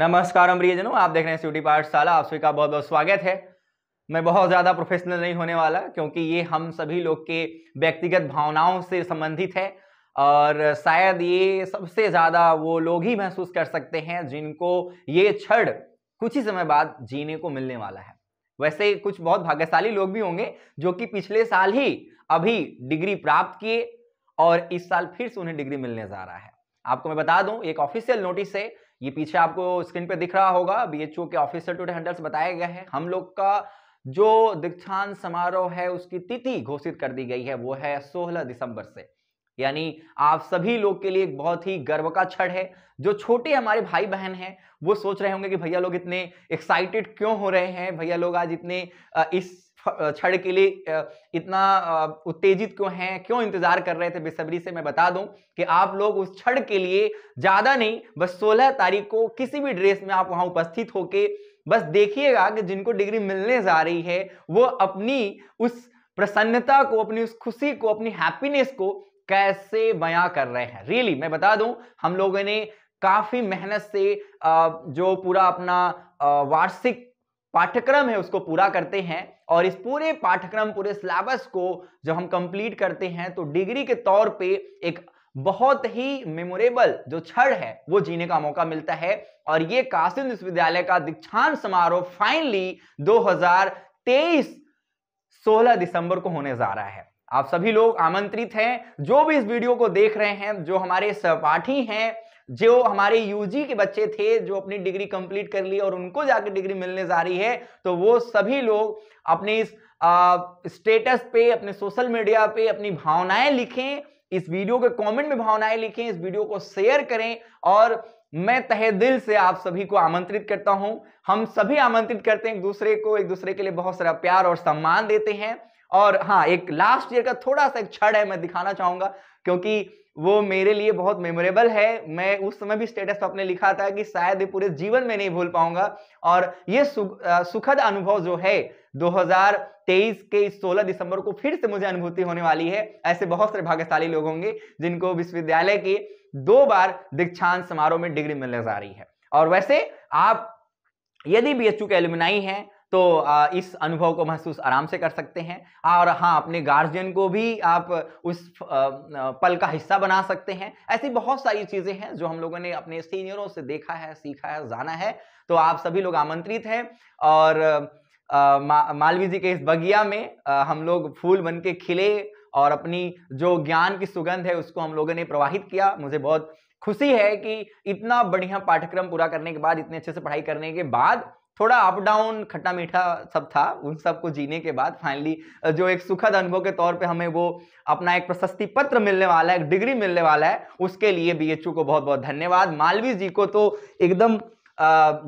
नमस्कार प्रियजनों, आप देख रहे हैं स्टूडी पाठशाला। आप सभी का बहुत बहुत स्वागत है। मैं बहुत ज़्यादा प्रोफेशनल नहीं होने वाला क्योंकि ये हम सभी लोग के व्यक्तिगत भावनाओं से संबंधित है और शायद ये सबसे ज़्यादा वो लोग ही महसूस कर सकते हैं जिनको ये क्षण कुछ ही समय बाद जीने को मिलने वाला है। वैसे कुछ बहुत भाग्यशाली लोग भी होंगे जो कि पिछले साल ही अभी डिग्री प्राप्त किए और इस साल फिर से उन्हें डिग्री मिलने जा रहा है। आपको मैं बता दूं, एक ऑफिशियल नोटिस है, ये पीछे आपको स्क्रीन पे दिख रहा होगा, बीएचयू के ऑफिशियल ट्विटर हैंडल से बताया गया है। हम लोग का जो दीक्षांत समारोह है उसकी तिथि घोषित कर दी गई है, वो है 16 दिसंबर से। यानी आप सभी लोग के लिए एक बहुत ही गर्व का क्षण है। जो छोटे हमारे भाई बहन हैं वो सोच रहे होंगे कि भैया लोग इतने एक्साइटेड क्यों हो रहे हैं, भैया लोग आज इतने इस क्षण के लिए इतना उत्तेजित क्यों हैं, क्यों इंतजार कर रहे थे बेसब्री से। मैं बता दूं कि आप लोग उस क्षण के लिए ज्यादा नहीं, बस 16 तारीख को किसी भी ड्रेस में आप वहां उपस्थित होके बस देखिएगा कि जिनको डिग्री मिलने जा रही है वो अपनी उस प्रसन्नता को, अपनी उस खुशी को, अपनी हैप्पीनेस को कैसे बयां कर रहे हैं। रियली मैं बता दूं, हम लोगों ने काफी मेहनत से जो पूरा अपना वार्षिक पाठ्यक्रम है उसको पूरा करते हैं और इस पूरे पाठ्यक्रम, पूरे सिलेबस को जब हम कंप्लीट करते हैं तो डिग्री के तौर पे एक बहुत ही मेमोरेबल जो क्षण है वो जीने का मौका मिलता है। और ये काशी विश्वविद्यालय का दीक्षांत समारोह फाइनली 2023 16 दिसंबर को होने जा रहा है। आप सभी लोग आमंत्रित हैं, जो भी इस वीडियो को देख रहे हैं, जो हमारे सहपाठी हैं, जो हमारे यूजी के बच्चे थे जो अपनी डिग्री कंप्लीट कर ली और उनको जाकर डिग्री मिलने जा रही है, तो वो सभी लोग अपने इस स्टेटस पे, अपने सोशल मीडिया पे अपनी भावनाएं लिखें, इस वीडियो के कमेंट में भावनाएं लिखें, इस वीडियो को शेयर करें और मैं तहे दिल से आप सभी को आमंत्रित करता हूं। हम सभी आमंत्रित करते हैं एक दूसरे को, एक दूसरे के लिए बहुत सारा प्यार और सम्मान देते हैं। और हाँ, एक लास्ट ईयर का थोड़ा सा एक क्षण है मैं दिखाना चाहूंगा क्योंकि वो मेरे लिए बहुत मेमोरेबल है। मैं उस समय भी स्टेटस अपने लिखा था कि शायद ये पूरे जीवन में नहीं भूल पाऊंगा और ये सुखद अनुभव जो है 2023 के 16 दिसंबर को फिर से मुझे अनुभूति होने वाली है। ऐसे बहुत सारे भाग्यशाली लोग होंगे जिनको विश्वविद्यालय के 2 बार दीक्षांत समारोह में डिग्री मिलने जा रही है। और वैसे आप यदि बीएचयू के एलुमनाई हैं तो इस अनुभव को महसूस आराम से कर सकते हैं। और हाँ, अपने गार्जियन को भी आप उस पल का हिस्सा बना सकते हैं। ऐसी बहुत सारी चीज़ें हैं जो हम लोगों ने अपने सीनियरों से देखा है, सीखा है, जाना है। तो आप सभी लोग आमंत्रित हैं और मालवी जी के इस बगिया में हम लोग फूल बन के खिले और अपनी जो ज्ञान की सुगंध है उसको हम लोगों ने प्रवाहित किया। मुझे बहुत खुशी है कि इतना बढ़िया पाठ्यक्रम पूरा करने के बाद, इतने अच्छे से पढ़ाई करने के बाद, थोड़ा अप डाउन, खट्टा मीठा सब था, उन सब को जीने के बाद फाइनली जो एक सुखद अनुभव के तौर पे हमें वो अपना एक प्रशस्ति पत्र मिलने वाला है, एक डिग्री मिलने वाला है, उसके लिए बीएचयू को बहुत बहुत धन्यवाद। मालवी जी को तो एकदम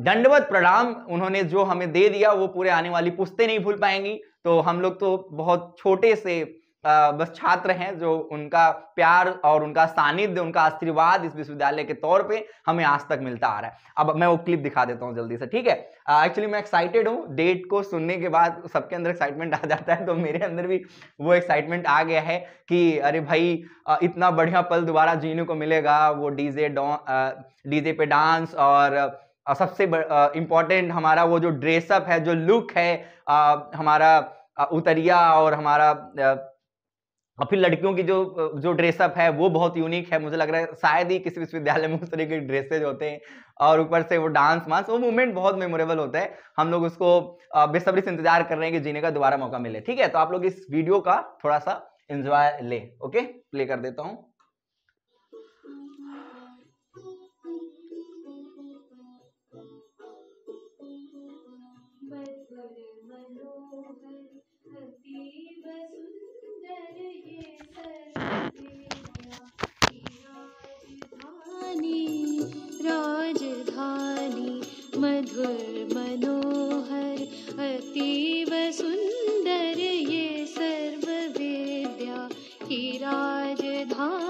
दंडवत प्रणाम, उन्होंने जो हमें दे दिया वो पूरे आने वाली पुश्तें नहीं भूल पाएंगी। तो हम लोग तो बहुत छोटे से बस छात्र हैं जो उनका प्यार और उनका सानिध्य, उनका आशीर्वाद इस विश्वविद्यालय के तौर पे हमें आज तक मिलता आ रहा है। अब मैं वो क्लिप दिखा देता हूँ जल्दी से, ठीक है। एक्चुअली मैं एक्साइटेड हूँ, डेट को सुनने के बाद सबके अंदर एक्साइटमेंट आ जाता है, तो मेरे अंदर भी वो एक्साइटमेंट आ गया है कि अरे भाई इतना बढ़िया पल दोबारा जीने को मिलेगा। वो डीजे पे डांस और सबसे इम्पोर्टेंट हमारा वो जो ड्रेसअप है, जो लुक है, हमारा उतरिया और हमारा और फिर लड़कियों की जो ड्रेसअप है वो बहुत यूनिक है। मुझे लग रहा है शायद ही किसी विश्वविद्यालय में उस तरह के ड्रेसेज होते हैं और ऊपर से वो डांस मांस, वो मोमेंट बहुत मेमोरेबल होता है। हम लोग उसको बेसब्री से इंतजार कर रहे हैं कि जीने का दोबारा मौका मिले, ठीक है। तो आप लोग इस वीडियो का थोड़ा सा एंजॉय ले। ओके, प्ले कर देता हूँ। राजधानी मधुर मनोहर अतीव सुंदर ये सर्व विद्या की राजधानी।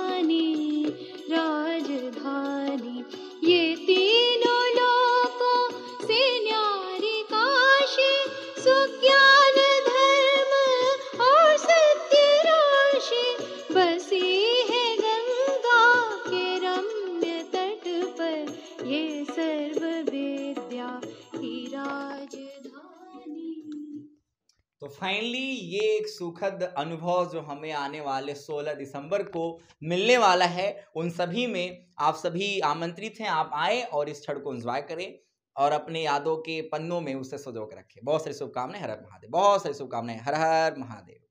तो फाइनली ये एक सुखद अनुभव जो हमें आने वाले 16 दिसंबर को मिलने वाला है, उन सभी में आप सभी आमंत्रित हैं। आप आए और इस क्षण को एंजॉय करें और अपने यादों के पन्नों में उसे सजो कर रखें। बहुत सारी शुभकामनाएं। हर हर महादेव। बहुत सारी शुभकामनाएं। हर हर महादेव।